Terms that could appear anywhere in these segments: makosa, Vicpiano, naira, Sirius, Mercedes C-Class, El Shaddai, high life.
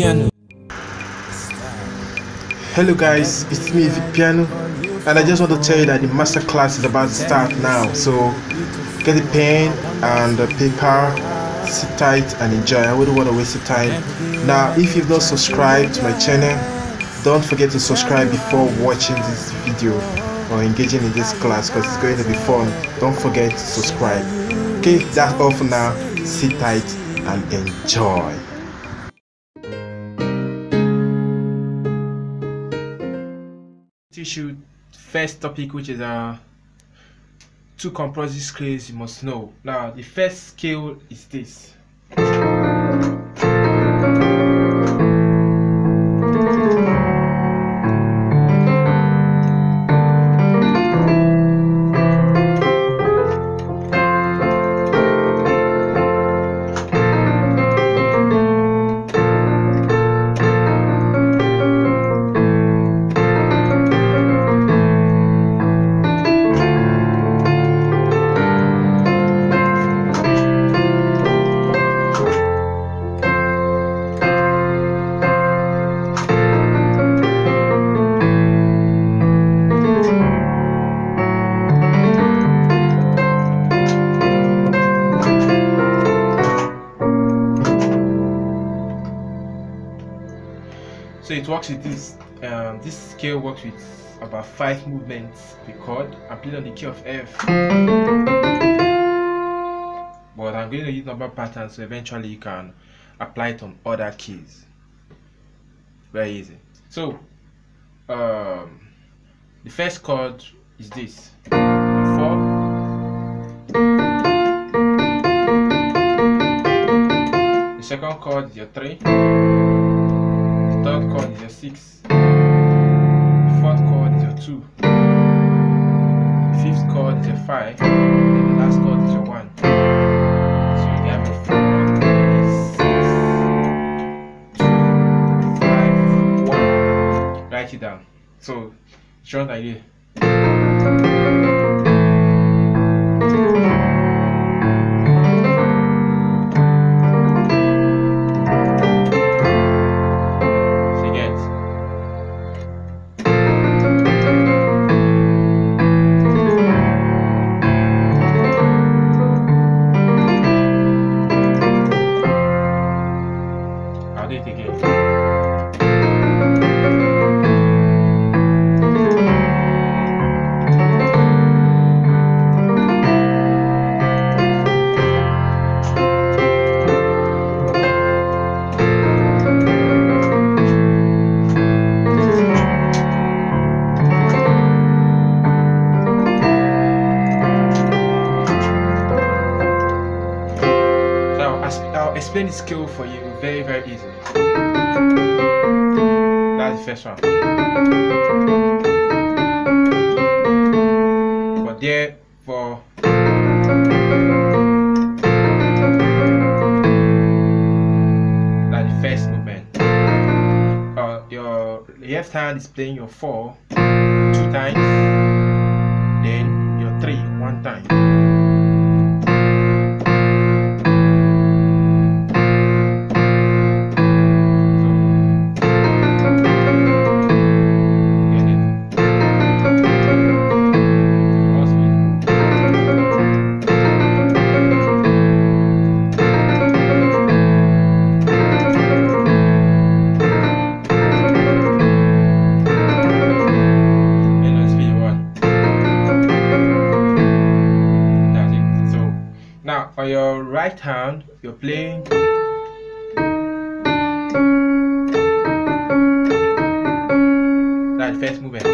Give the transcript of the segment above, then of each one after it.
Vicpiano. Hello guys, it's me Vicpiano, and I just want to tell you that the master class is about to start now, so get a pen and a paper, sit tight and enjoy. I wouldn't want to waste your time. Now if you've not subscribed to my channel, don't forget to subscribe before watching this video or engaging in this class, because it's going to be fun. Don't forget to subscribe. Okay, that's all for now. Sit tight and enjoy. Teach you first topic, which is two composite scales you must know. Now the first scale is this. So it works with this. This scale works with about 5 movements per chord. I'm playing on the key of F, but I'm going to use number patterns, so eventually you can apply it on other keys. Very easy. So the first chord is this. Four. The second chord is your 3. The third chord is your 6, the fourth chord is your 2, the fifth chord is your 5, and the last chord is your 1. So you have your 4, 3, 6, 2, 5, 1. Write it down. So it's just like this. Explain the scale for you very easily. That's the first one. But there for that's the first movement. Your left hand is playing your 4 2 times, then your 3 1 time. On your right hand, you're playing that first movement.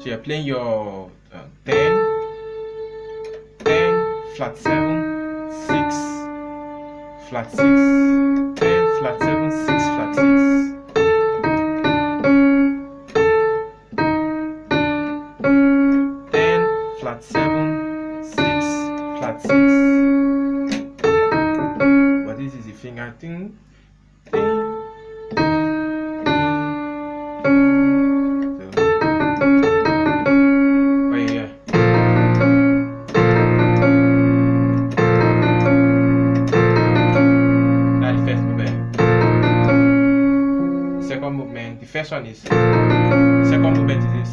So you're playing your 10, flat 7, 6, flat 6, 10, flat 7, 6, flat 6. Thing, so yeah. That's the first movement. first one is, second movement is this.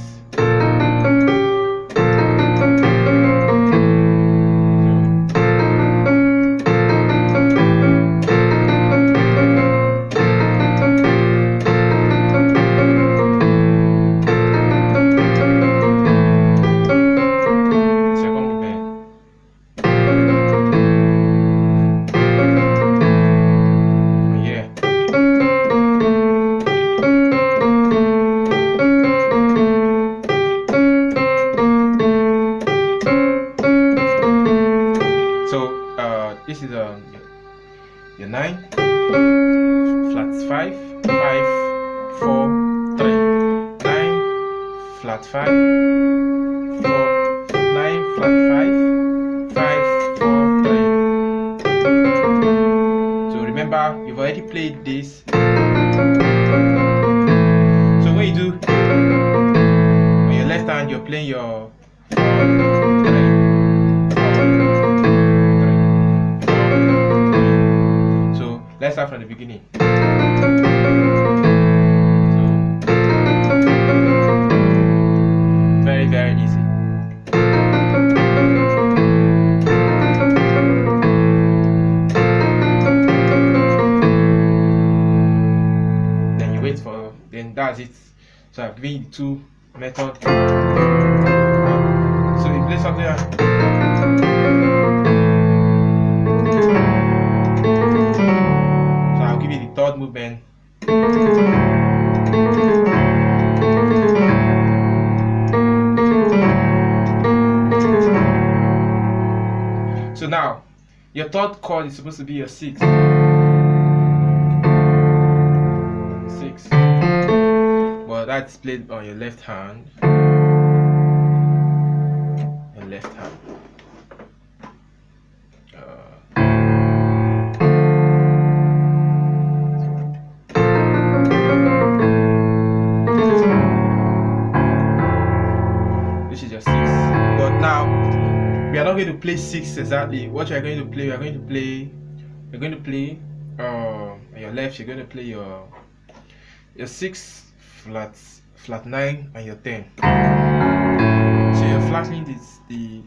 This is your 9, flats 5, 5, 4, 3, 9, flat 5, 4, 9, flat 5, 5, 4, 3. So remember, you've already played this. So what you do, on your left hand, you're playing your 4, 3. Let's start from the beginning. So, very, very easy. Then you wait for, then that's it. So I've given you two methods. So you play something like third movement. So now, your third chord is supposed to be your 6. 6. Well, that's played on your left hand. Your left hand. Going to play 6 exactly. What you are going to play, you're going to play on your left, you're going to play your 6, flat 9 and your 10. So your flat length is the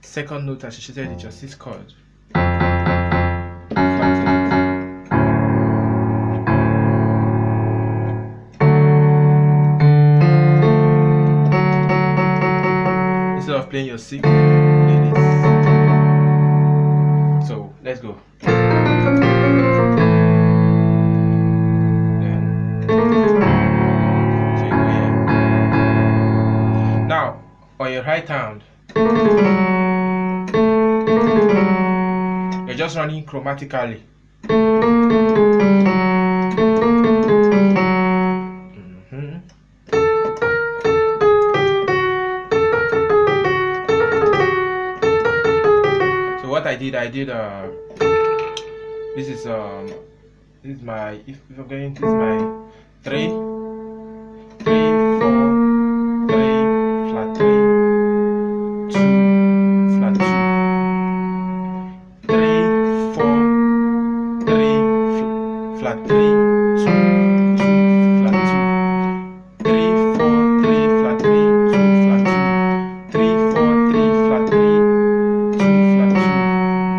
second note associated with your 6 chord. Instead of playing your 6, let's go. Then, so you go here. Now, on your right hand, you're just running chromatically. I did this is my 3, 4, 3, flat 3, 2, flat 2, 3, 4, 3, flat 3, 2, flat 2, 3, 4, 3, flat 3, 2, flat 2, 3, 4, 3, flat 3.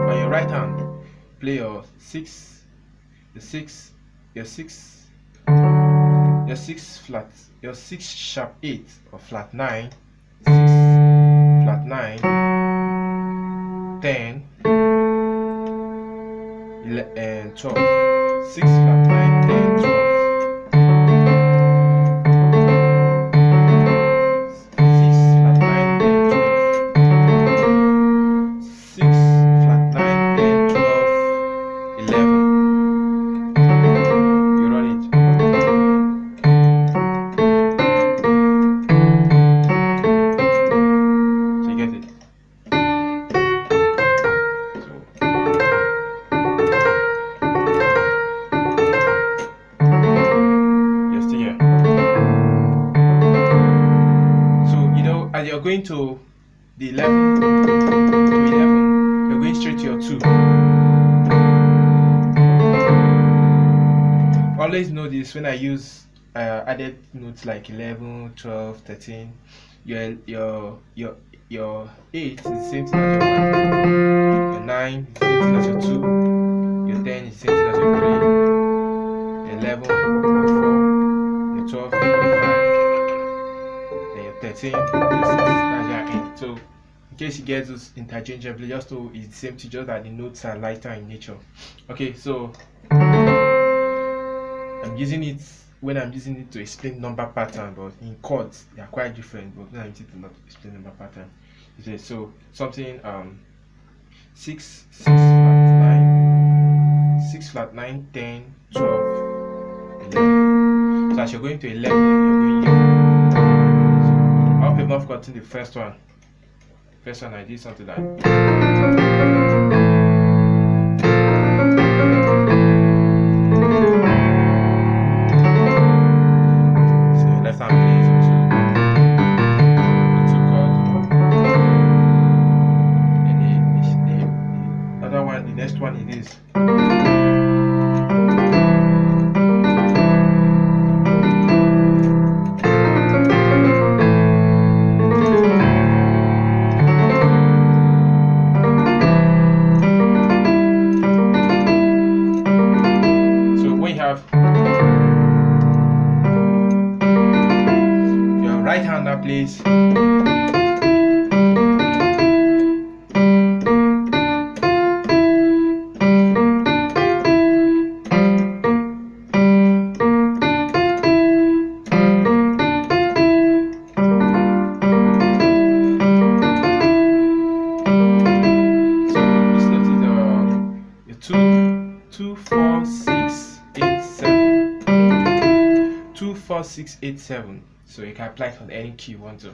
On your right hand, play your 6, your 6, your 6, your 6 flat, your 6 sharp 8 or flat 9, flat 9, 10, 11, and 12. 6 flat 9, 10, 12. You're going to the 11 to 11, you're going straight to your 2. Always know this when I use added notes like 11, 12, 13. Your 8 is the same thing as your 1, your 9 is the same thing as your 2, your 10 is the same thing as your 3, your 11, your 4, your 12, your 5. 13, so in case you get those interchangeably, just know it's the same thing, just that the notes are lighter in nature. Okay, so I'm using it when I'm using it to explain number pattern, but in chords they are quite different. But when I'm using it to not explain number pattern, okay, so something 6 flat 9, 10, 12, 11. So as you're going to 11, you're going I've gotten the first one. First one I did something like so left hand plays into chord, and the other one, the next one is this. Please. Six, eight, seven. So you can apply it on any key you want to.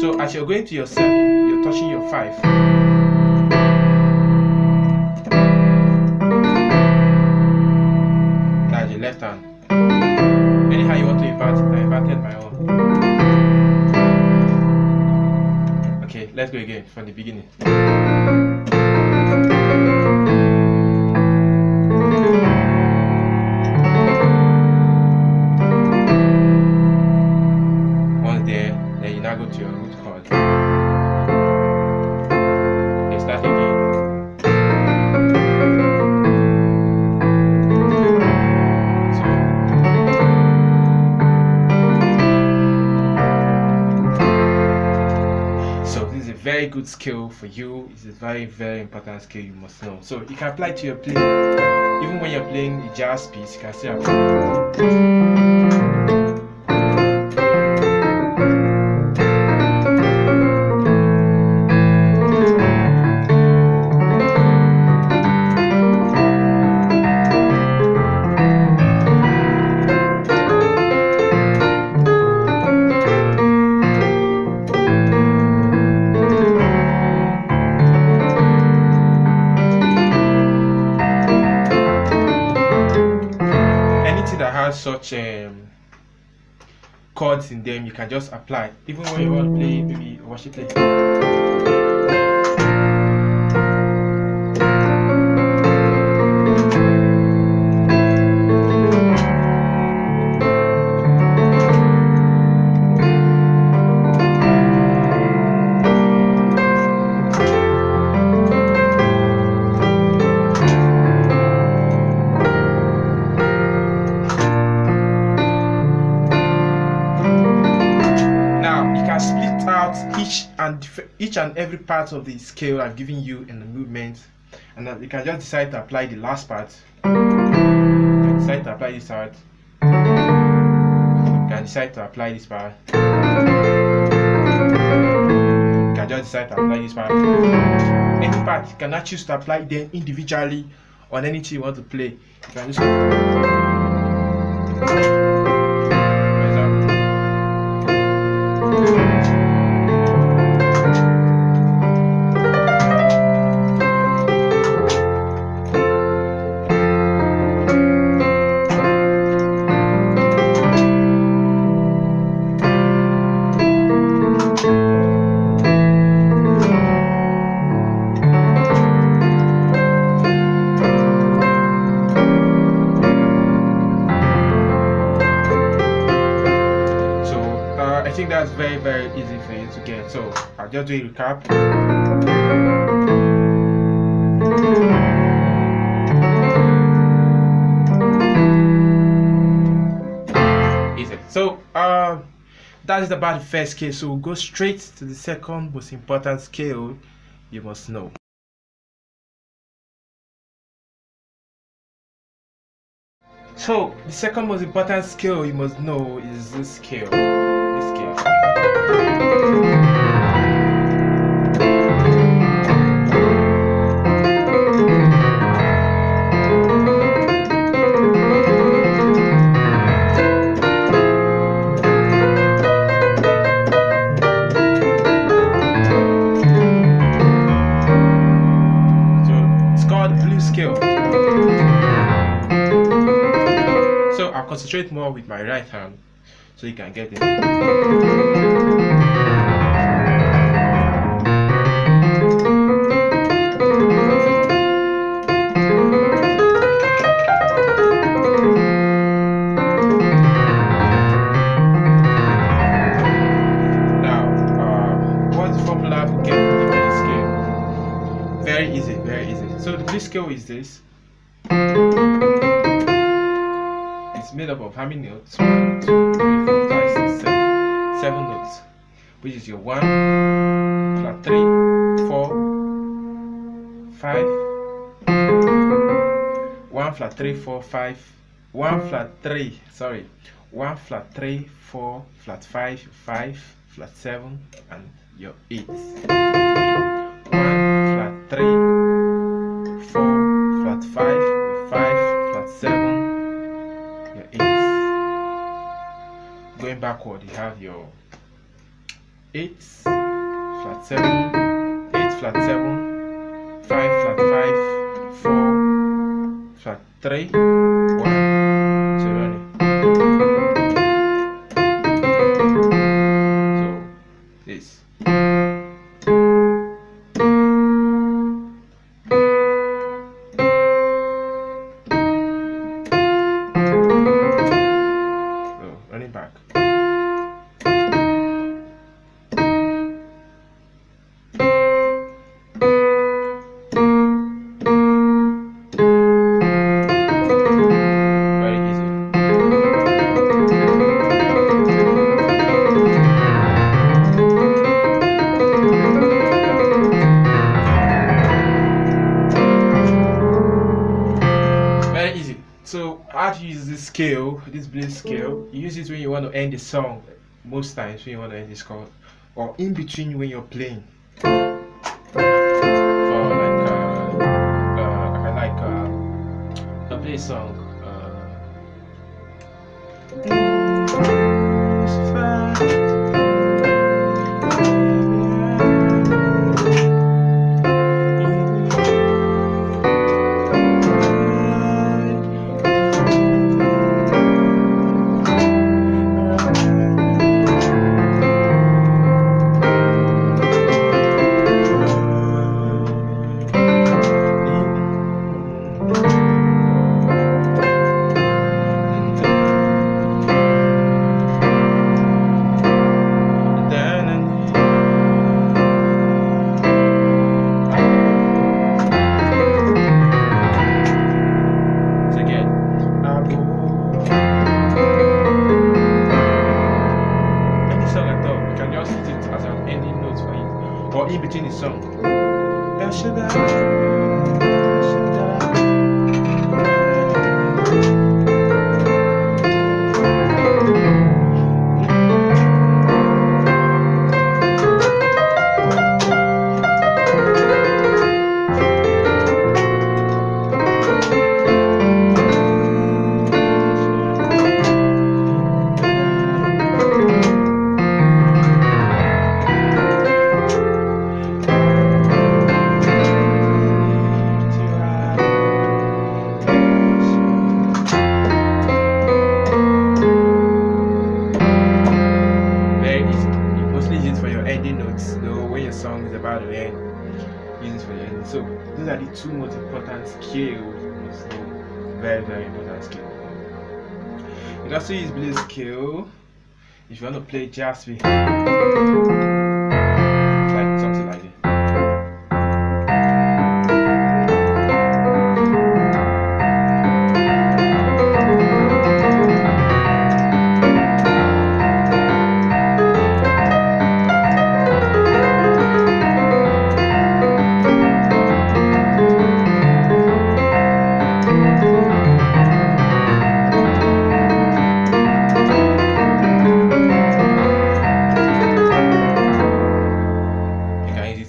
So as you're going to your 7, you're touching your 5. That's your left hand. Anyhow you want to invert it, I inverted my own. Let's go again from the beginning. Once there, then you now go to your root chord. And start again. So this is a very good skill for you. It's a very important skill you must know. So you can apply to your playing. Even when you're playing the jazz piece, you can still such chords in them, you can just apply. Even when you want to play, maybe worship play. each and every part of the scale I've given you in the movement, and you can just decide to apply the last part. You can decide to apply this part. You can decide to apply this part. You can just decide to apply this part. Any part you cannot choose to apply them individually on anything you want to play. You can just that's very, very easy for you to get. So I'll just do a recap. Easy. So that is about the first scale. So we'll go straight to the second most important scale you must know. So the second most important scale you must know is this scale. Concentrate more with my right hand so you can get it. Now, what's the formula for getting the blue scale? Very easy, very easy. So the blue scale is this. It's made up of how many notes? 1, 2, 3, 4, 5, 6, 7. 7 notes, which is your 1, flat 3, 4, 5, 1, flat 3, 4, 5, 1, flat 3, sorry, 1, flat 3, 4, flat 5, 5, flat 7, and your 8. 1, flat 3, 4, flat 5, 5, flat 7. Your 8. Going backward, you have your 8 flat 7, 8 flat 7, 5 flat 5, 4 flat 3, 1, 0. So this. How to use this scale, this blue scale, you use it when you want to end the song, most times when you want to end the song, or in between when you're playing. For like I play a song. Argentina song. El Shaddai. Song is about the end, uses for the end. So those are the two most important scales. Very, very important scale. You can also use blue scale if you want to play jazz with like something like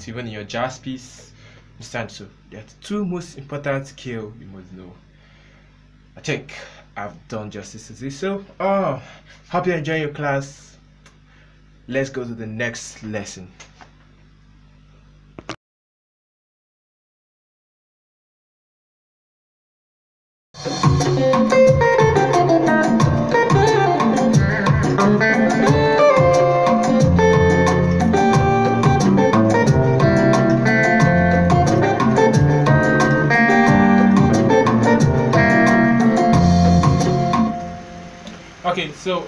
even in your jazz piece. Understand? So there are the two most important scales you must know. I think I've done justice to this. So hope you enjoy your class. Let's go to the next lesson. Okay, so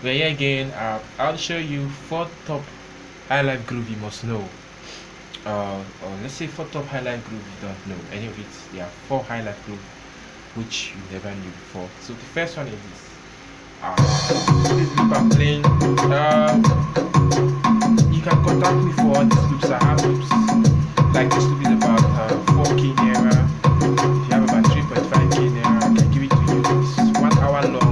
we're here again. I'll show you four top highlight groove you must know. Or let's say four top highlight groove you don't know any of it. There are four highlight groove which you never knew before. So the first one is this. This loop I'm playing. You can contact me for all these loops. I have loops like this loop is about 4K naira. If you have about 3.5K naira, I can give it to you. It's 1 hour long.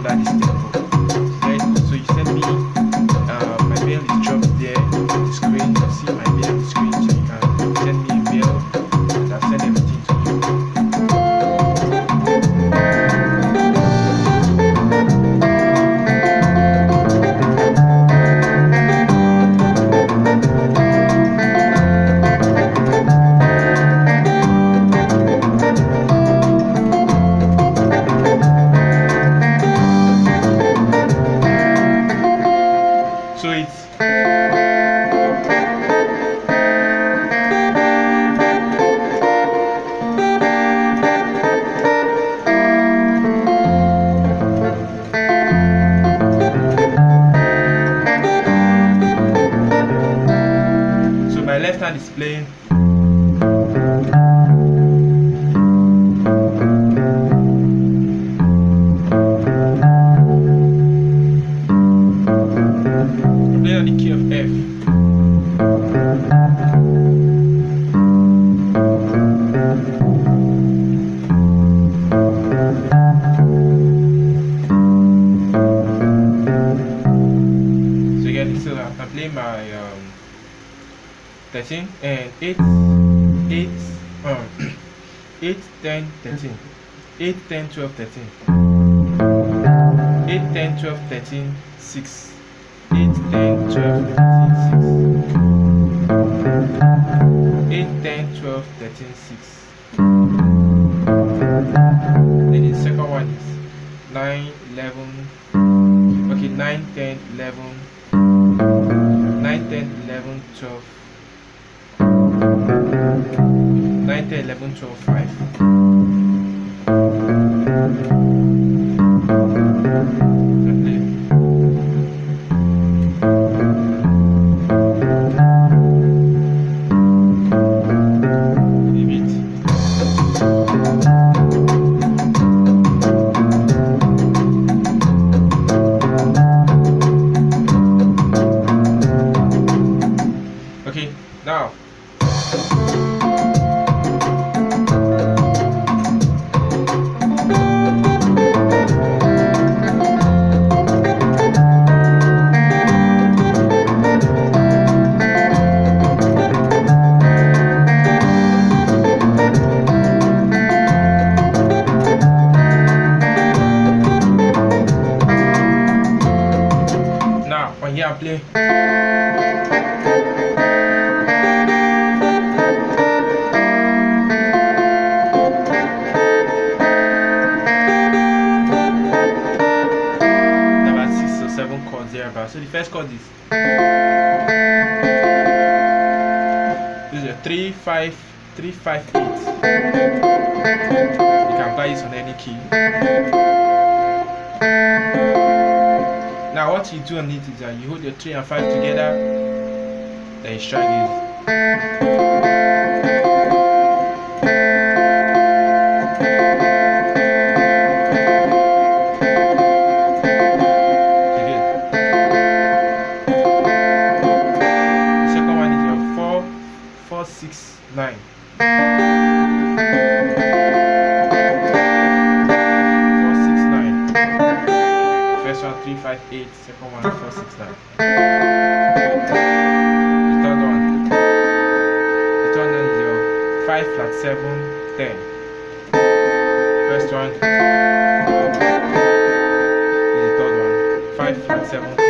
That is right. So you send me my mail is dropped there on the screen. You see my mail on the screen, so you can send me a mail and I'll send everything to display. Play on the key of F. So you get this. So I play my 13 and 8, 10, 13, 8, 10, 12, 13, 8, 10, 12, 13, 6, 8, 10, 12, 13, 6, 8, 10, 12, 13, 6. Then the second one is 9, 11, okay, 9, 10, 11, 9, 10, 11, 12. 9, 10, 11, 12, 5. So the first chord is, this is a 3, 5, 3, 5, 8. You can play this on any key. Now what you do on it is that you hold your 3 and 5 together, then you strike it. The second one is your 4, 4, 6, 9. Eight, second one, 4, 6, 9. The third one is your 5, flat 7, 10. First one, this is the third one, 5, flat 7, 10.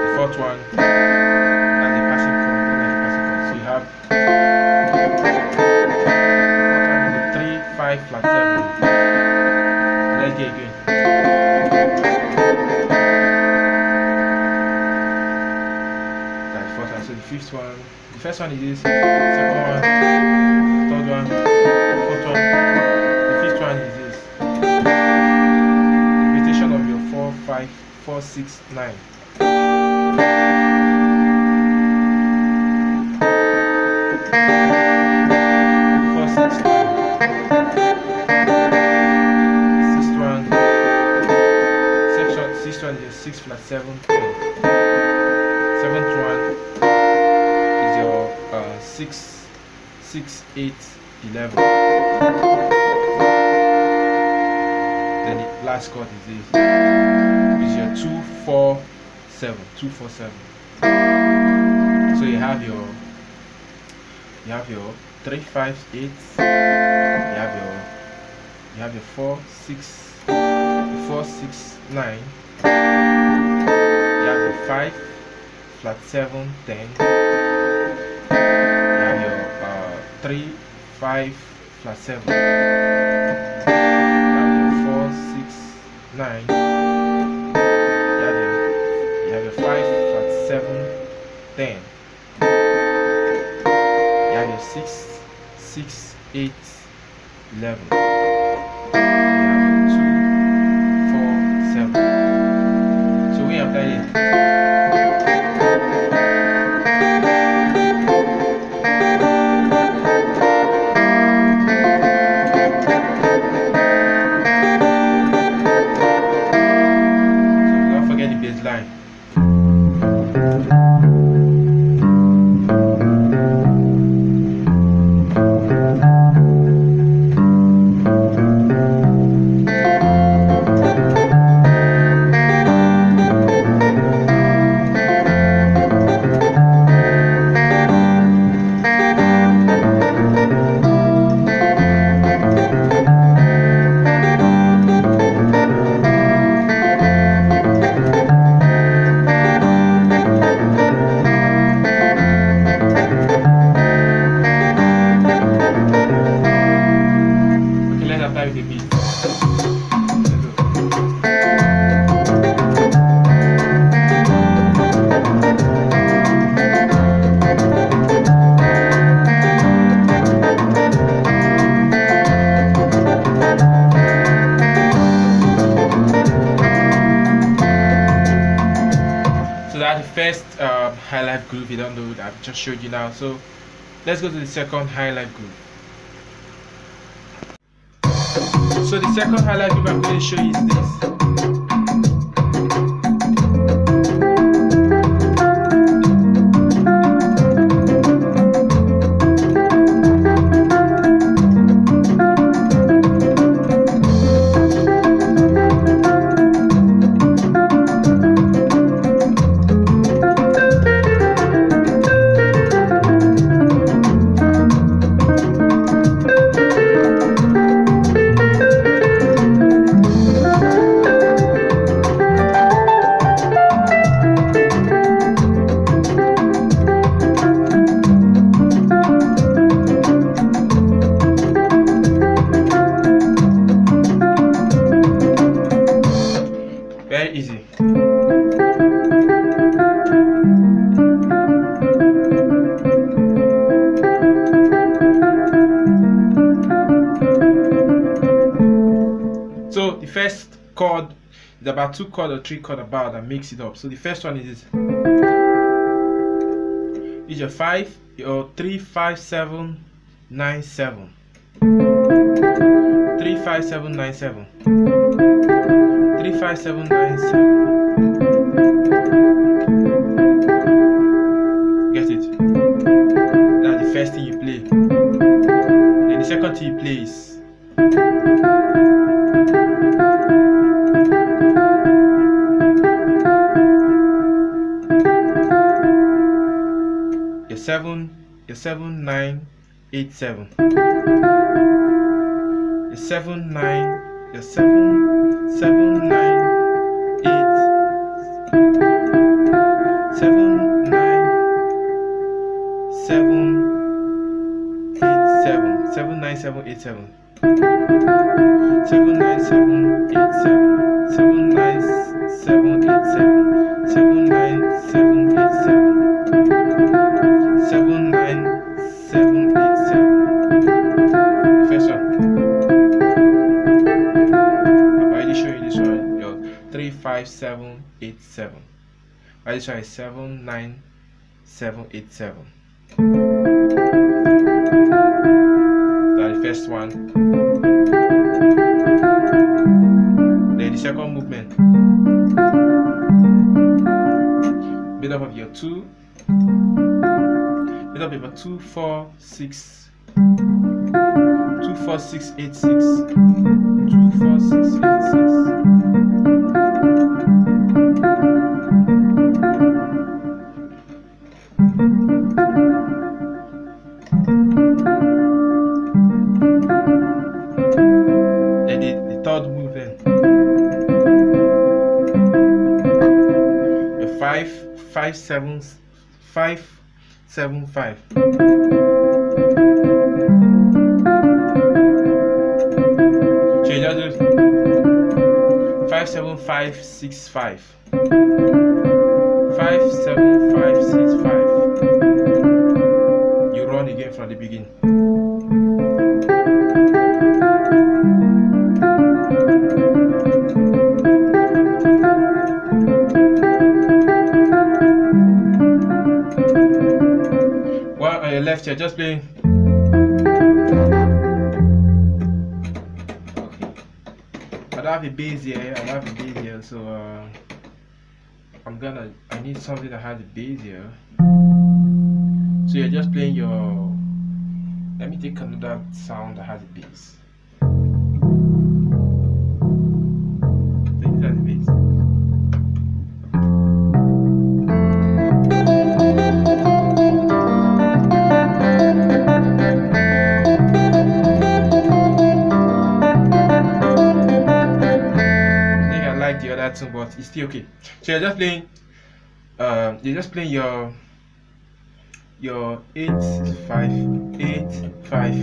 The fourth one, and the passing chord, like a passing chord. So you have the 3, 5, flat 7. Let's get again. So the fifth one, the first one is this, second one, third one, fourth one, the fifth one is this. Repetition of your 4, 5, 4, 6, 9. Sixth one is your 6, flat 7, 10. Seventh one is your 6, 6, 8, 11. Then the last chord is this, is your 2, 4, 7, 2, 4, 7. So you have your 3, 5, 8. You have your 4, 6, 9. You have your 5, flat 7, 10. You have your 3, 5, flat 7. You have your 4, 6, 9. You have your 5, flat 7, 10. You have your 6, 6, 8, 11. First high life groove, you don't know that I've just showed you now. So let's go to the second high life groove. So the second high life groove I'm going to show you is this. Easy. first chord is about 2 chord or 3 chord about that makes it up. So the first one is this. Is your 5, your 3, 5, 7, 9, 7. 3, 5, 7, 9, 7. 3, 5, 7, 9, 7. Get it? That's the first thing you play. Then the second thing you play is your 7, your 7, 9, 8, 7. Your 7, 9, your 7, 7, 9, 8. 7, 9, 7, 8, 7. 7, 9, 7, 8, 7. 7, 9, 7, 8, 7. 7, 9, 7, 8, 7. 7, 9, 7, 8, 7. 7, 9, 7, 8, 7. First one. I've already shown you this one. Yo, 3, 5, 7, 8, 7. I just try 7, 9, 7, 8, 7. That's the first one. Then the second movement, build up of your 2, build up of your 2, 4, 6, 2, 4, 6, 8, 6, 2, 4, 6, 8, 6. Five, seven, five. Change out to 5, 7, 5, 6, 5. 5, 7, 5, 6, 5. You run again from the beginning. Left here, just playing. Okay. I don't have a bass here. I don't have a bass here, so I need something that has a bass here. So you're just playing your. Let me take another sound that has a bass. But it's still okay. So you're just playing your 8, 5, 8, 5,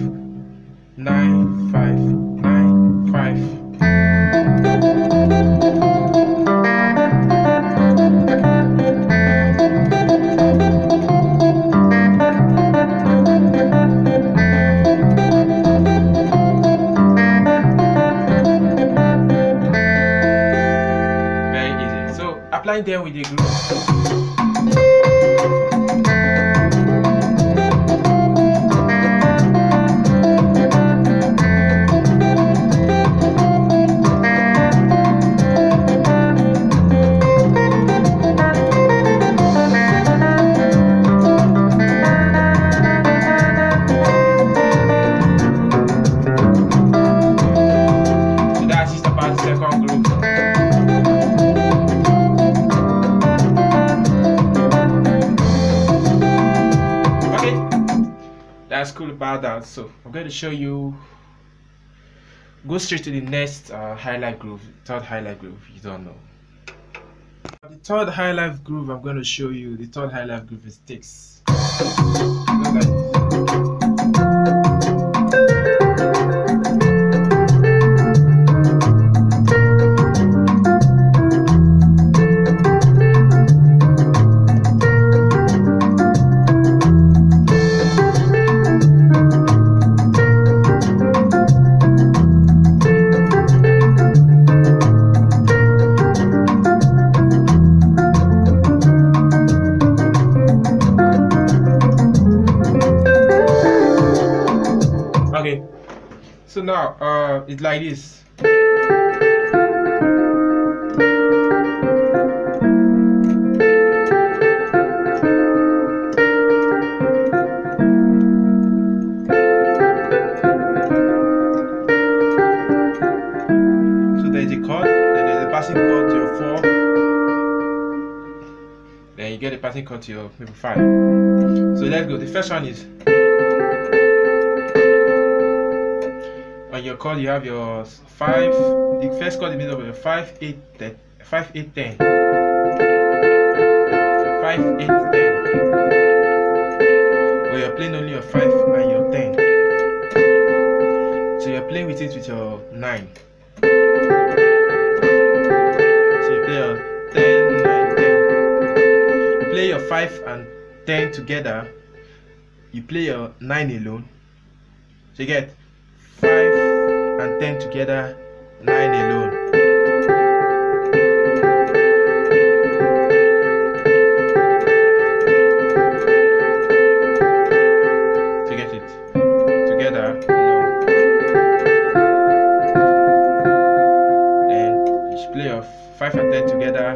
9, 5, 9, 5. There with the group. So that's just about the second group. That's cool about that. So I'm going to show you, go straight to the next highlight groove, third highlight groove. You don't know the third highlight groove. I'm going to show you the third highlight groove is this. Okay, so now it's like this. So there's a chord, then there's a passing chord to your 4, then you get a passing chord to your maybe 5. So let's go. The first one is on your chord, you have your 5. The first chord is made up of your 5, 8, 10. 5, 8, 10. But you're playing only your 5 and your 10. So you're playing with it with your 9. So you play your 10, 9, 10. You play your 5 and 10 together. You play your 9 alone. So you get 5 and 10 together, 9 alone. To get it together, alone. Then you should play your 5 and 10 together,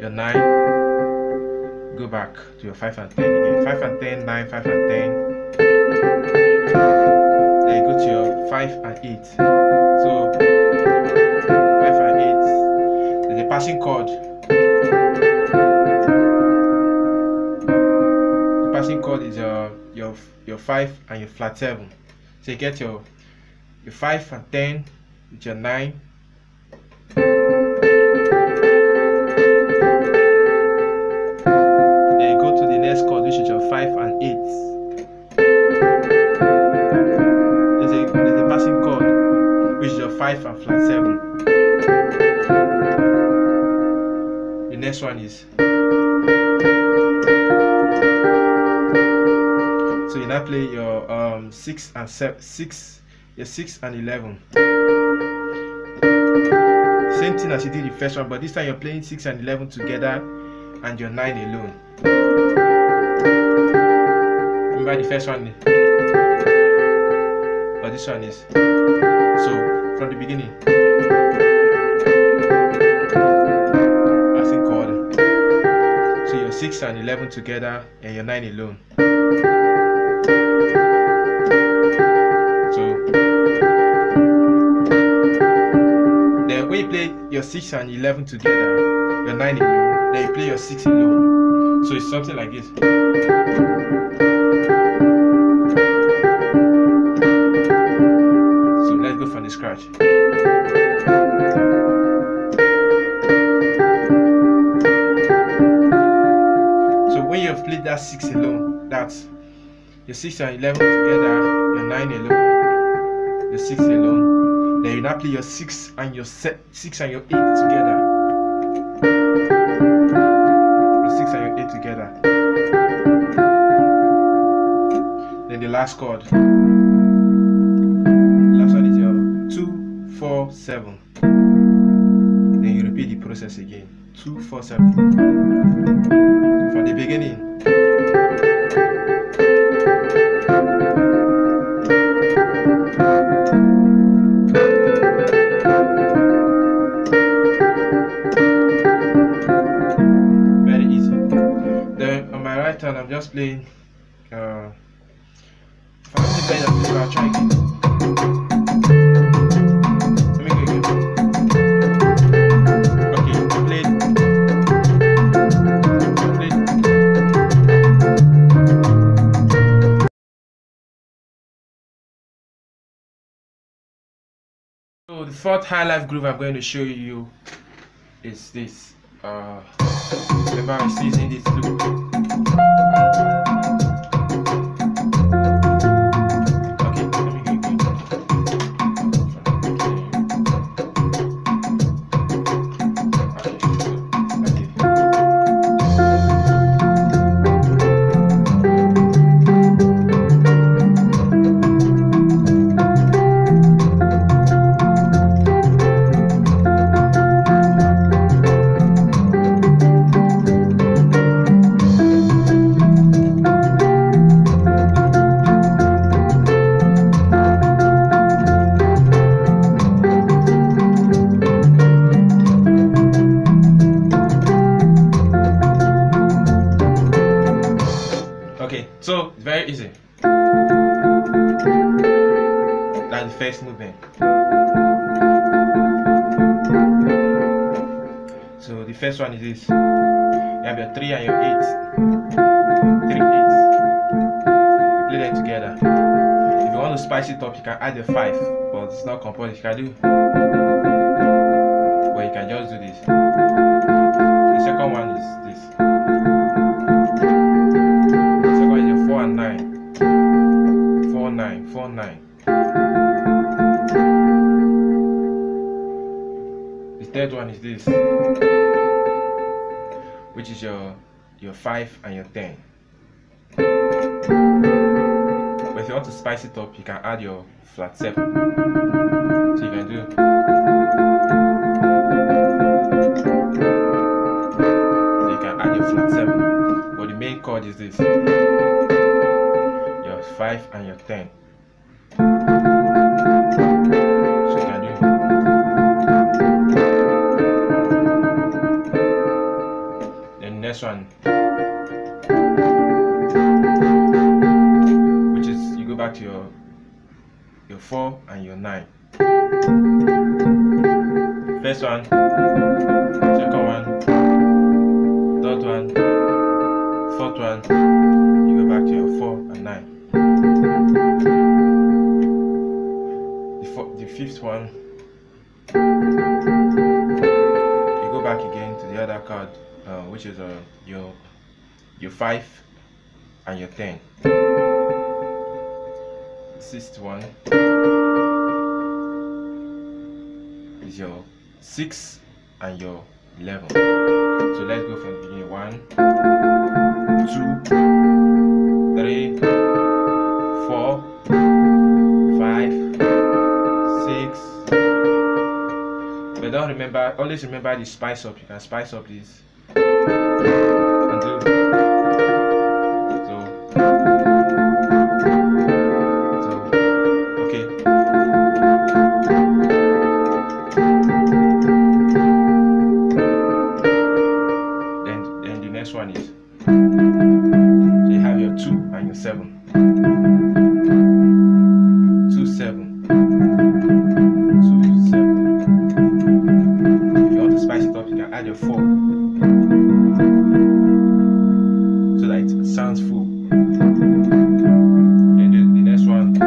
your 9. Go back to your 5 and 10 again. 5 and 10, 9, 5 and 10. Then you go to your 5 and 8. So 5 and 8. There's a passing chord. The passing chord is your 5 and your flat 7. So you get your 5 and 10 with your 9. Then you go to the next chord, which is your 5 and 8. Which is your 5 and flat 7. The next one is. So you now play your 6 and 11. Same thing as you did the first one, but this time you're playing 6 and 11 together and your 9 alone. Remember the first one, but this one is. So from the beginning, passing chord. So your 6 and 11 together and your 9 alone. So then when you play your 6 and 11 together, your 9 alone, then you play your 6 alone. So it's something like this. Scratch. So when you have played that 6 alone, that's your 6 and 11 together, your 9 alone, your 6 alone, then you now play your 6 and your 8 together. Your 6 and your 8 together. Then the last chord. 4, 7. Then you repeat the process again. 2, 4, 7. From the beginning. Very easy. Then on my right hand, I'm just playing. I'll try again. So the fourth high life groove I'm going to show you is this. Remember I'm still in this loop. Okay, let me face movement. So the first one is this. You have your 3 and your 8. 3 8. You play them together. If you want to spice it up, you can add a 5, but it's not compulsory. You can do. But you can just do this. The second one is this. The second one is your 4 and 9. 4 9 4 9. The third one is this, which is your 5 and your 10. But if you want to spice it up, you can add your flat 7. So you can do. So you can add your flat 7. But the main chord is this, your 5 and your 10. So you can do. Then next one, which is you go back to your 4 and your 9. First one, second one, third one, fourth one. You go back to your 4 and 9. The fifth one, you go back again to the other chord, which is your 5 and your 10. The sixth one is your 6 and your 11. So let's go from the beginning. 1 2 3 4 5 6. But don't remember, always remember the spice up. You can spice up this. And do. So okay. Then the next one is, so you have your 2 and your 7. 2 7. 2 7. If you want to spice it up, you can add your 4, so that it sounds full. And then the next one, you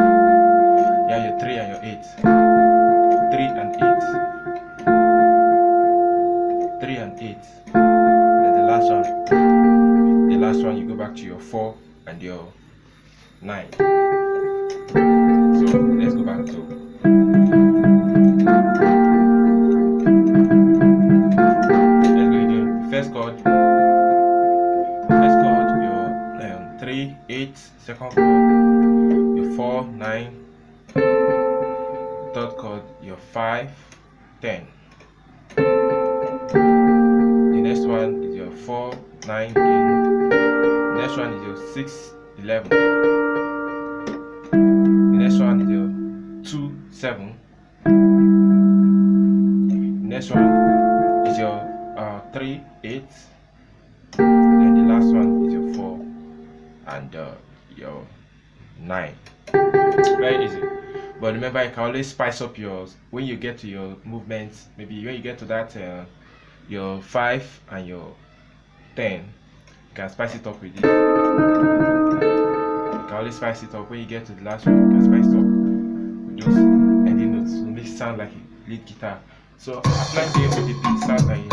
have your 3 and your 8. 3 and 8. 3 and 8. Then the last one, you go back to your 4 and your 9. So let's go back to. First chord, your 3 8. Second chord, your 4 9. Third chord, your 5 10. The next one is your 4 9 8. The next one is your 6 11. The next one is your 2 7. The next one is your 3 8. Then the last one is your 4 and your 9. Very easy. But remember, you can always spice up yours when you get to your movements. Maybe when you get to that your 5 and your 10, you can spice it up with this. You can always spice it up. When you get to the last one, you can spice it up with those ending notes. It makes it sound like a lead guitar. So apply the MPD sound like here.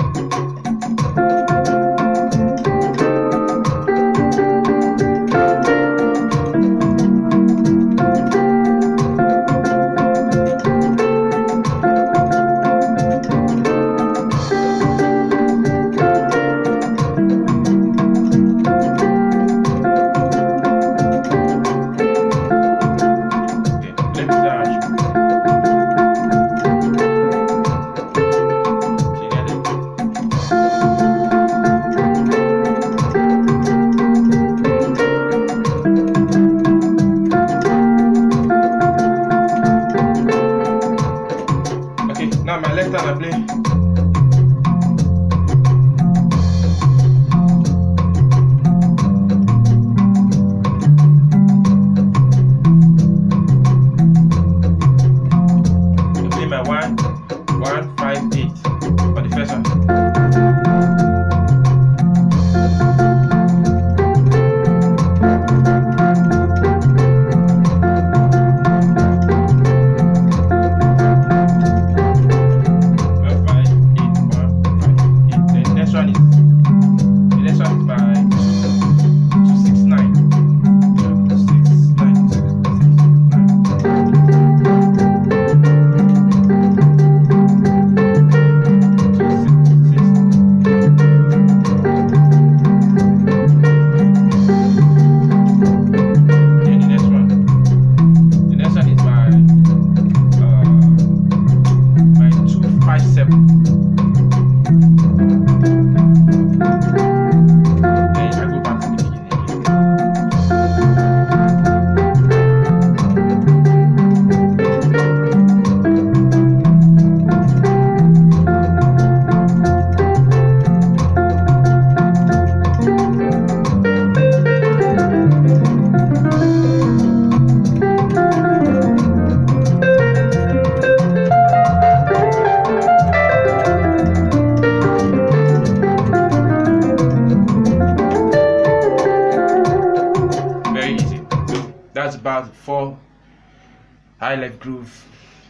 highlight groove,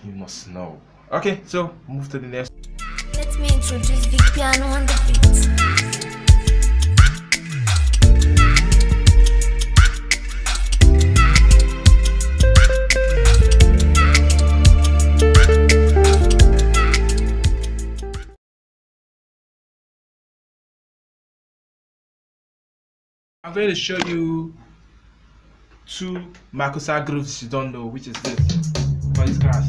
you must know. Okay, so move to the next. Let me introduce Vicpiano on the beat. I'm going to show you two makosa grooves you don't know, which is this for this class.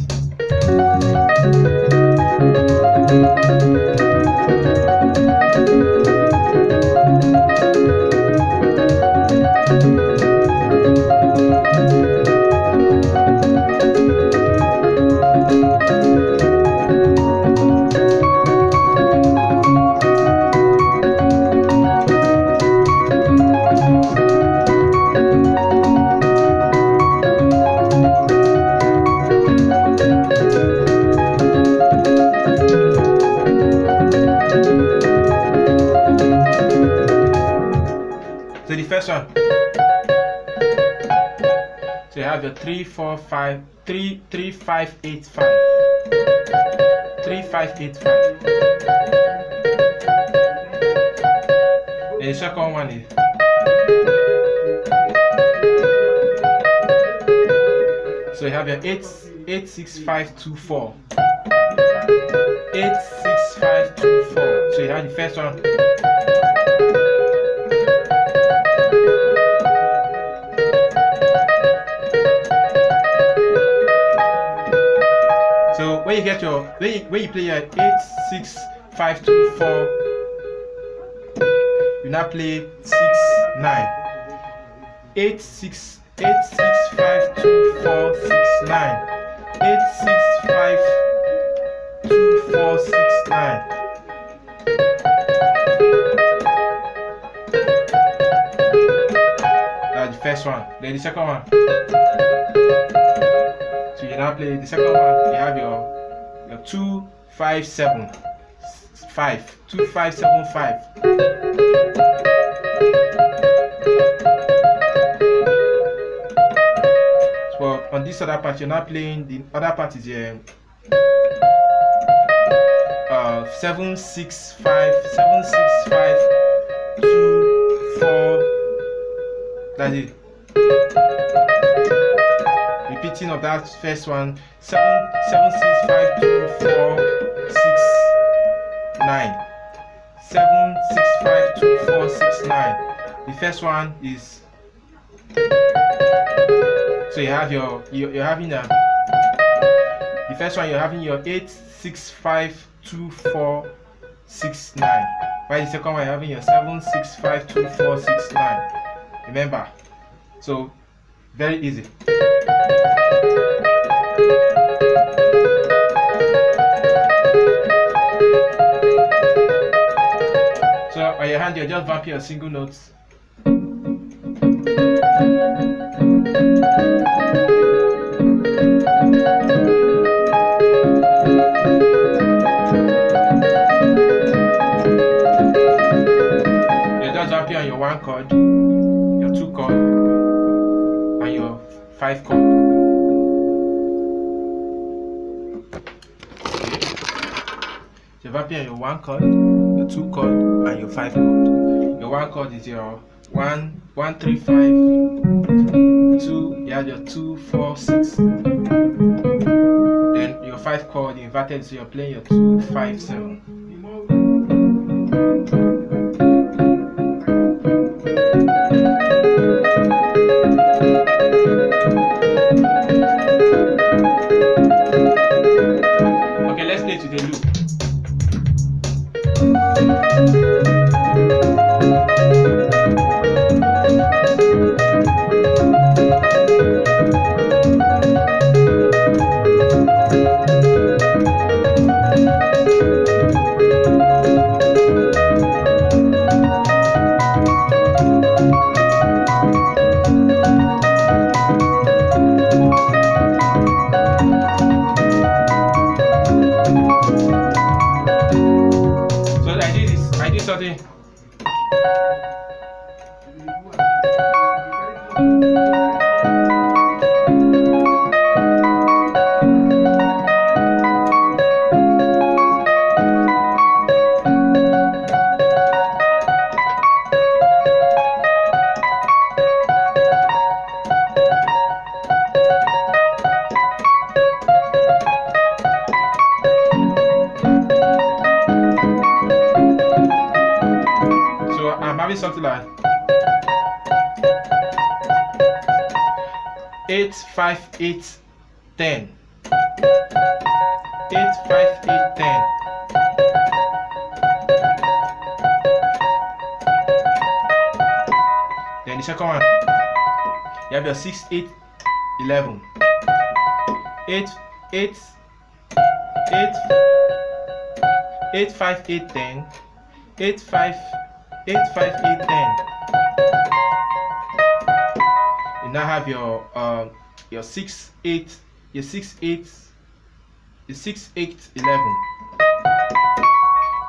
So the first one, so you have your 3, 4, 5, 3, 3, 5, 8, 5, 3, 5, 8, 5. And the second one is, so you have your 8, 8, 6, 5, 2, 4, 8, 6, 5, 2, 4. So you have the first one. So when you get your, when you play your 8, 6, 5, 2, 4, you now play 6, 9. 8, 6, 8, 6, 5, 2, 4, 6, 9. 8, 6, 5, 2, 4, 6, 9. That's the first one. Then the second one. So you now play the second one. You have your 2, 5, 7, 5, 2, 5, 7, 5. So on this other part, you're now playing the other part is your 7, 6, 5, 7, 6, 5, 2, 4. That's it. Repeating of that first one, 7, 7, 6, 5, 2, 4, 6, 9. 7, 6, 5, 2, 4, 6, 9. The first one is, so you have your, you're having a, the first one you're having your 8, 6, 5, 2, 4, 6, 9. While the second one you're having your 7, 6, 5, 2, 4, 6, 9. Remember, so very easy. So on your hand, you're just vamping your single notes. You're just vamping on your 1 chord, your 2 chord, and your 5 chord. You're vamping on your 1 chord, your 2 chord, and your 5 chord. Your 1 chord is your 1, 1, 3, 5, 2. You have your 2, 4, 6. Then your 5 chord inverted, so you're playing your 2, 5, 7. Okay, let's play to the loop. be something like 8, 5, 8, 10. 8, 5, 8, 10. Then the second one, you have your 6, 8, 11. 8, 8, 8, 5, 8, 10. 8, 5, 8, 10. You now have your 6, 8, your 6, 8. The 6, 8, 11.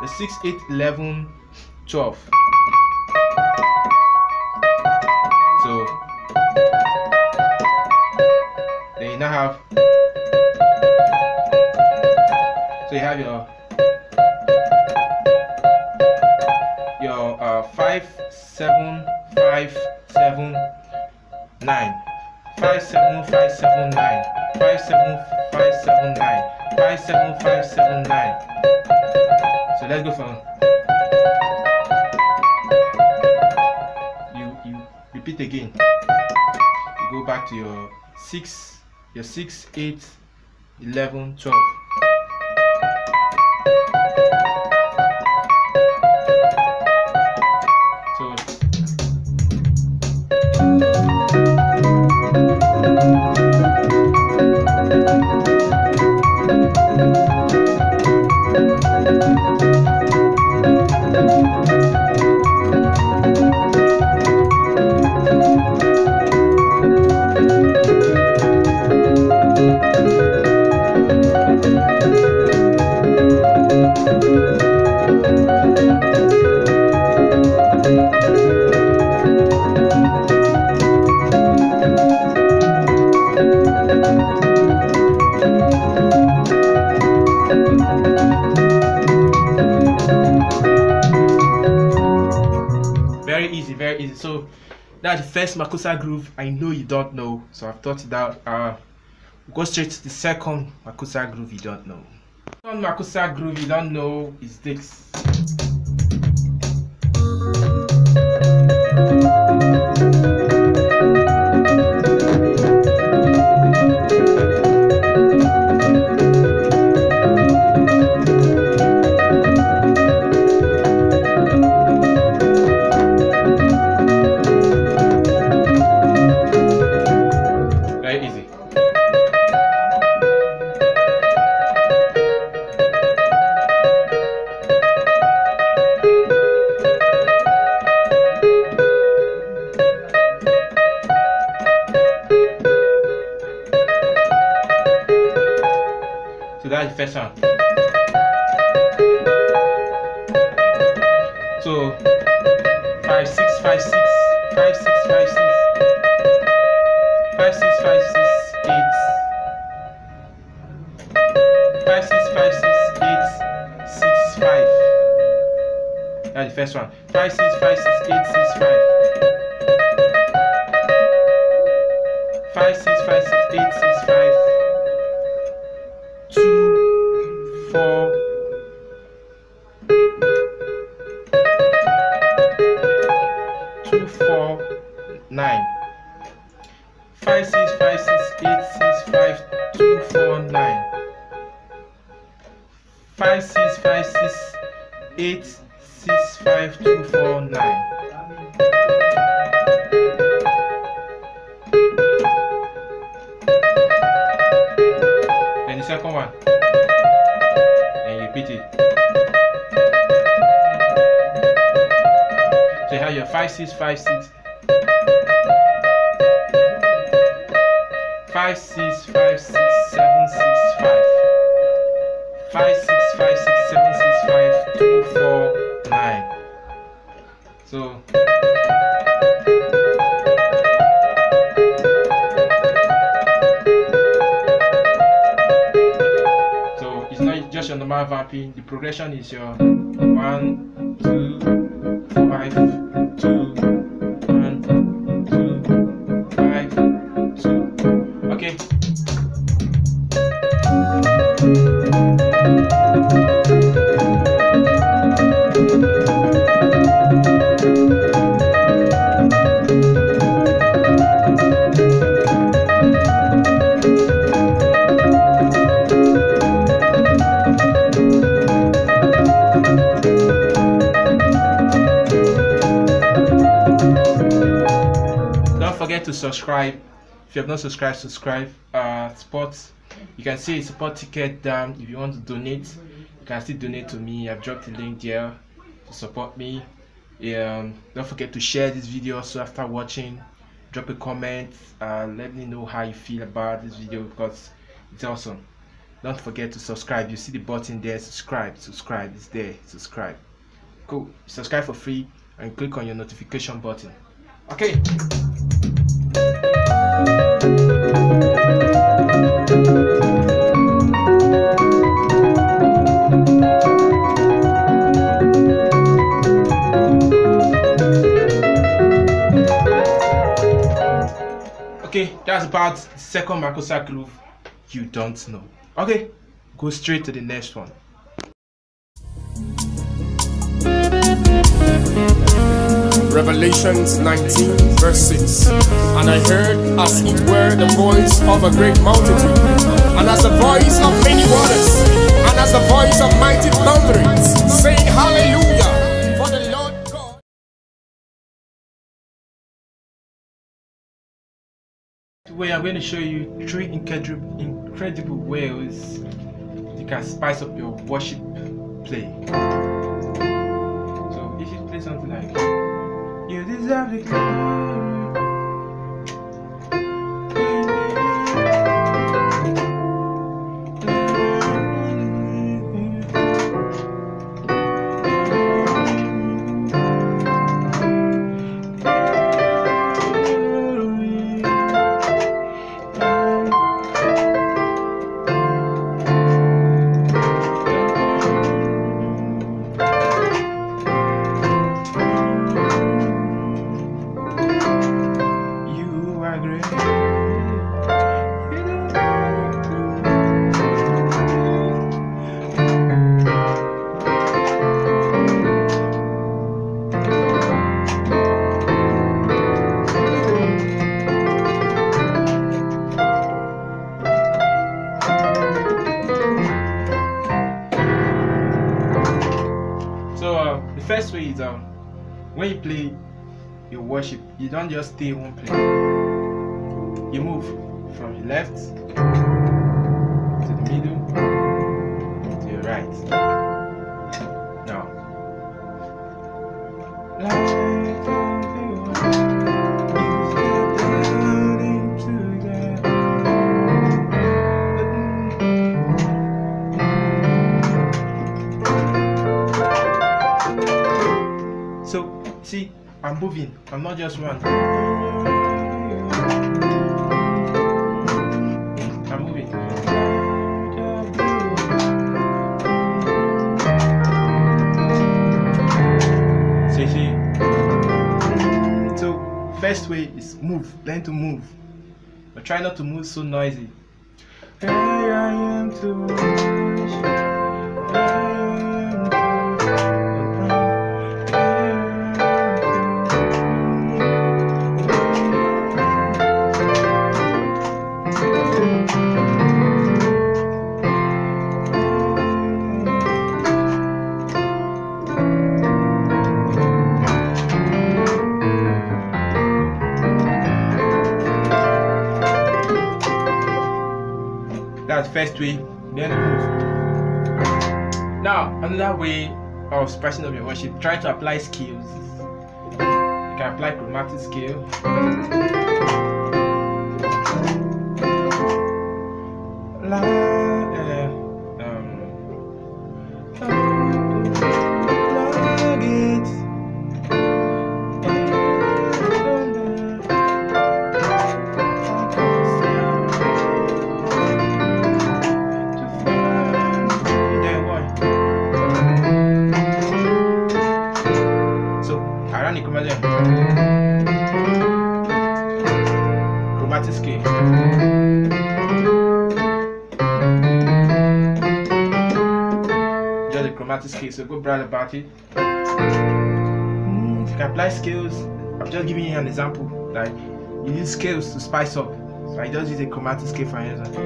The 6, 8, 11, 12. So then you now have, so you have your 5, 7, 5, 7, 9. 5, 7, 5, 7, 9. 5, 7, 5, 7, 9. 5, 7, 5, 7, 9. So let's go from you repeat again. You go back to your 6, 8, 11, 12. Very easy. So that's the first makosa groove. I know you don't know, so I've taught you that. Go straight to the second makosa groove you don't know. The second makosa groove you don't know is this. So that's the first one. So 5, 6, 5, 6, 5, 6, 5, 6, 5, 6, 5, 6, 8, 5, 6, 5, 6, 8, 6, 5. That's the first one. 5, 6, 5, 6, 8, 6, 5. 5, 6, 5, 6, 8, 6, 5. 2, 4, 9. 5, 6, 5, 6, 8, 6, 5, 2, 4, 9. 5, 6, 5, 6, 8, 6, 5, 2, 4, 9. And the second one. And you repeat it. So you have your 5, 6, 5, 6. 5, 6, 5, 6, 7, 6, 5. 5, 6, 5, 6, 7, 6, 5. 2, 4, 9. So it's not just your normal vamping. The progression is your 1, 2, 5, 2, 1, 2, 5, 2. Okay. to subscribe. If you have not subscribed, subscribe. Support. You can see a support ticket down. If you want to donate, you can still donate to me. I've dropped the link there to support me. Don't forget to share this video. So after watching, drop a comment. Let me know how you feel about this video, because it's awesome. Don't forget to subscribe. You see the button there, subscribe. It's there, subscribe. Cool. Subscribe for free and click on your notification button. Okay. Okay, that's about the second makosa groove you don't know. Okay, go straight to the next one. Revelations 19 verse 6. And I heard as it were the voice of a great multitude, and as the voice of many waters, and as the voice of mighty thunderings, saying, Hallelujah, for the Lord God. Today I'm going to show you three incredible ways you can spice up your worship play. So you should play something like, you deserve the first way is when you play your worship, you don't just stay one place. You move from your left to the middle to your right. So, see, I'm moving, I'm not just one. I'm moving. See? So, first way is move, learn to move. But try not to move so noisy. Hey, I am too. That's first way, then move. Now, another way of spicing up your worship, try to apply scales. You can apply chromatic scale. Chromatic scale. Just the chromatic scale, so go brag about it. You can apply scales. I'm just giving you an example. Like, you use scales to spice up. So I just use a chromatic scale for example.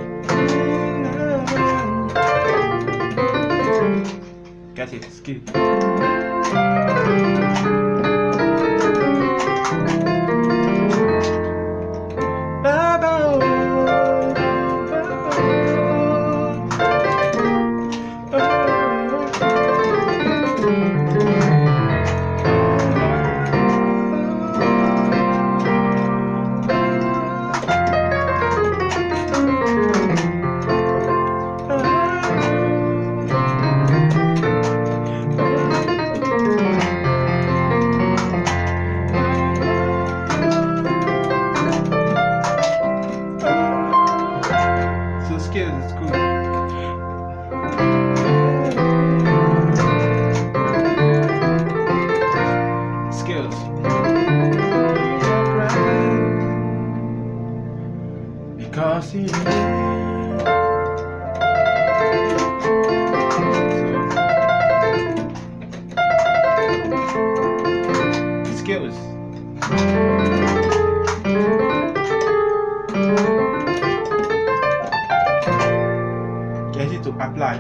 Get it, scale. C. This scale is get it to pipeline.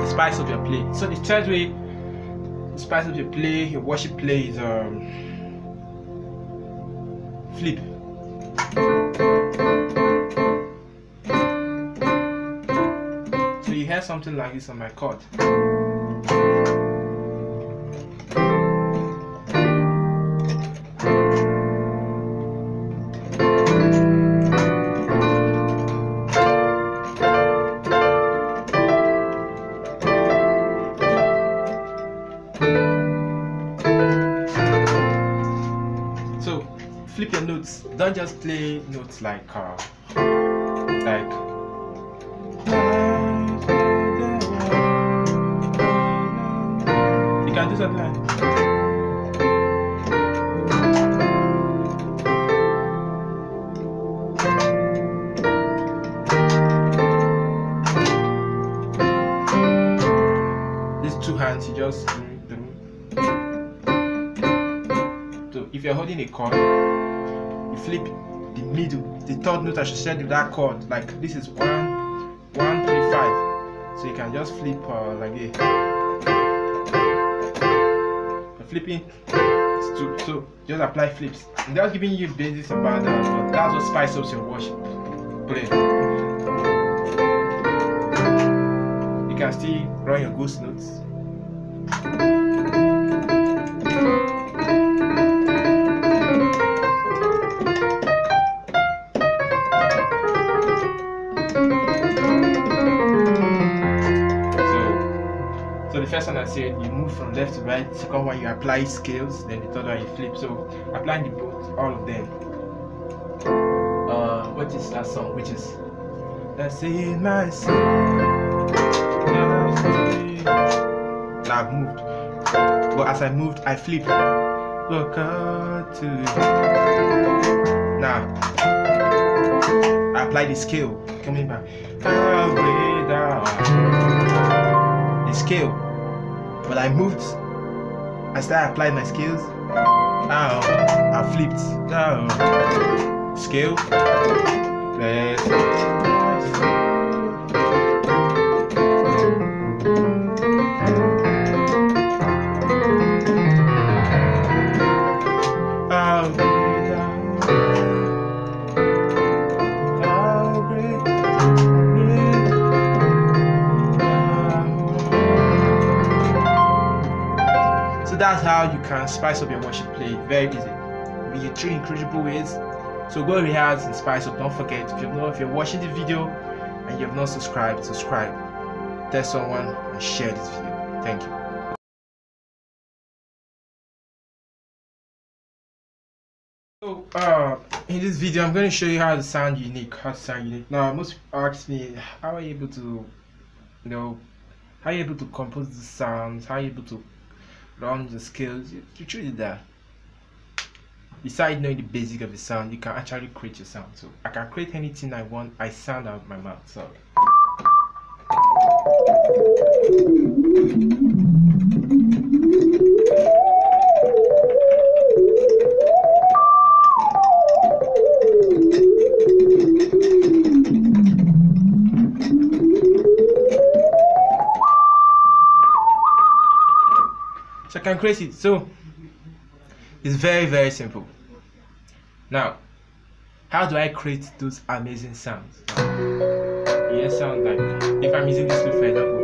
The spice of your play. So the third way, the spice of your play, your worship play is flip. So you hear something like this on my chord. Flip your notes. Don't just play notes like you can do something like these two hands. You just so if you're holding a chord, flip the middle, the third note associated with that chord. Like this is 1, 1, 3, 5. So you can just flip like this. Flipping is 2. So just apply flips. And that's giving you basis about that. But that's what spice up your worship play. You can still run your ghost notes. The first one I said, you move from left to right. The second one you apply scales, then the third one you flip. So applying the both, all of them. What is that song? Which is that's in my soul. Now I've moved, but as I moved, I flipped. Look out to now. I apply the scale. Coming back. The scale. But I moved, I started applying my scales. Now I flipped. Now scale. That's how you can spice up your worship play. Very easy. With your 3 incredible ways. So go rehearse and spice up. Don't forget, if you're watching the video and you have not subscribed, subscribe. Tell someone and share this video. Thank you. So in this video, I'm going to show you how to sound unique. Now most people ask me, how are you able to, how are you able to compose the sounds? How are you able to run the scales? You truly do that. Besides knowing the basic of the sound, you can actually create your sound. So I can create anything I want. I sound out my mouth. So I can create it. So it's very, very simple. Now how do I create those amazing sounds? Yeah, sound like if I'm using this for example,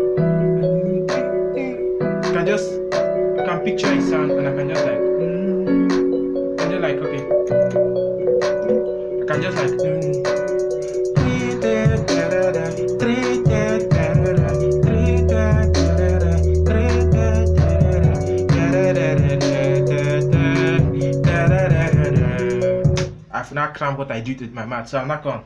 I can picture a sound and I can just like okay, I can just like I've not crammed what I did with my mouth, so I'm not gone.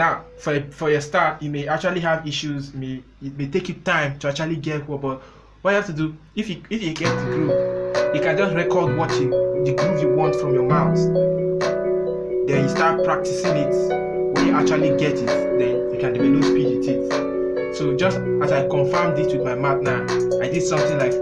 Now, for your start, you may actually have issues. It may take you time to actually get what. But what you have to do, if you get the groove, you can just record the groove you want from your mouth. Then you start practicing it. When you actually get it, then you can develop speed with it. So just as I confirmed this with my mouth now, I did something like.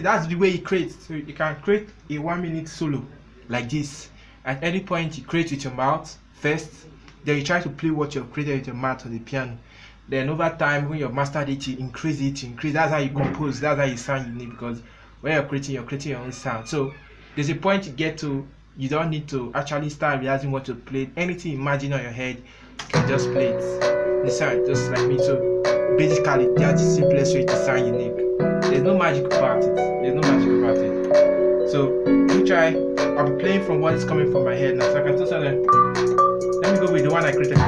That's the way he creates. So you can create a 1-minute solo like this. At any point you create with your mouth first, then you try to play what you've created with your mouth on the piano. Then over time, when you've mastered it, you increase it, That's how you compose, that's how you sound unique, because when you're creating your own sound. So there's a point you get to, you don't need to actually start realizing what you played. Anything you imagine on your head, you can just play it. You sound just like me. So basically that's the simplest way to sound unique. There's no magic about it. So you try. I'll be playing from what is coming from my head now. So I can just tell them. Let me go with the one I created.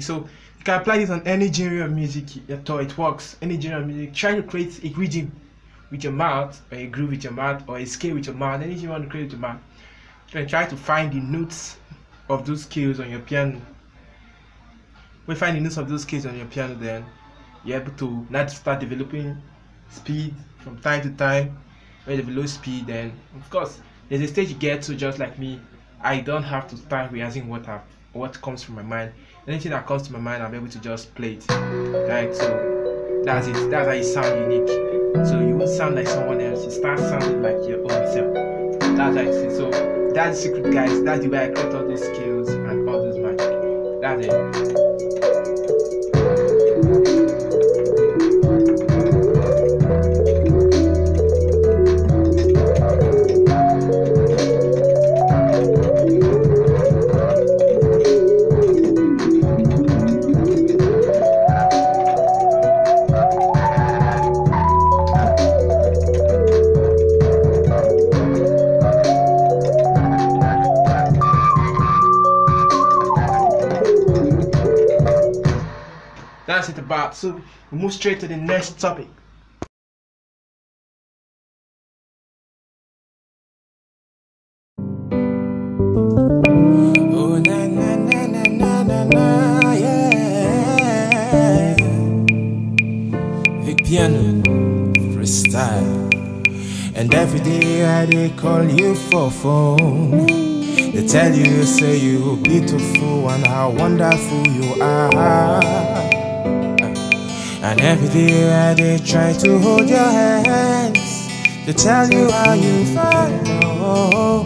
So you can apply this on any genre of music at all. It works. Any genre of music. Try to create a rhythm with your mouth, or a groove with your mouth, or a scale with your mouth. Anything you want to create with your mouth. Then try to find the notes of those scales on your piano. When you find the notes of those scales on your piano, then you're able to now start developing speed from time to time. When you develop speed, then of course there's a stage you get to, just like me. I don't have to start realizing what comes from my mind. Anything that comes to my mind, I'm able to just play it, right? So that's it. That's how you sound unique. So you won't sound like someone else. You start sounding like your own self. That's how it is. So that's the secret, guys. That's the way I create all these skills and all this magic. That's it. It about, so we move straight to the next topic. And every day I dey call you for phone. They tell you, say you beautiful and how wonderful you are. And every day I dey try to hold your hands. They tell you how you fine, oh,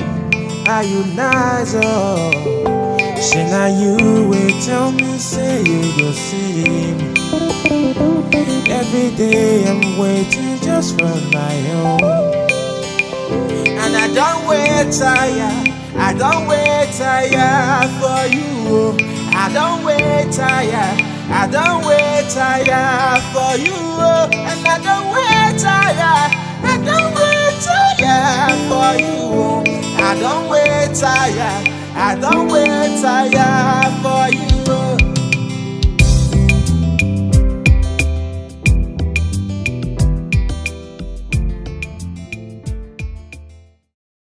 how you nice, oh. Say now you will tell me, say you go see me. Every day I'm waiting just for my own. And I don't wait tired, I don't wait tired for you. I don't wait tired, I don't wait tired for you. And I don't wait tired, I don't wait tired for you. I don't wait tired, I don't wait tired for you.